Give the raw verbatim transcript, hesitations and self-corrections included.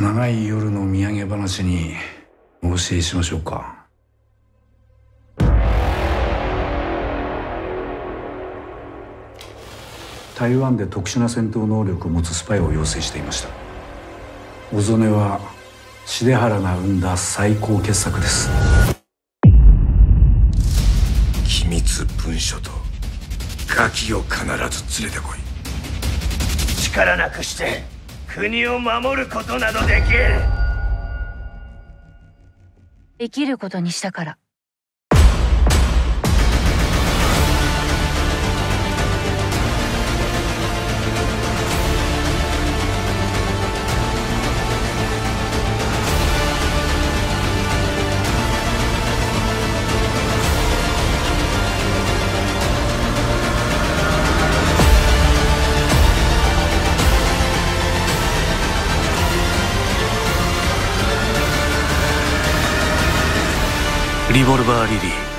長い夜の土産話にお教えしましょうか。台湾で特殊な戦闘能力を持つスパイを養成していました。小曽根は幣原が生んだ最高傑作です。機密文書とガキを必ず連れてこい。力なくして国を守ることなどできる。生きることにしたから。リボルバー・リリー。